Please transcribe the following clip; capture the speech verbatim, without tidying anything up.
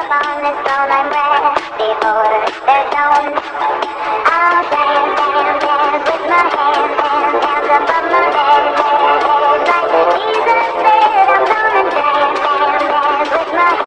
upon this throne I'm ready for the throne.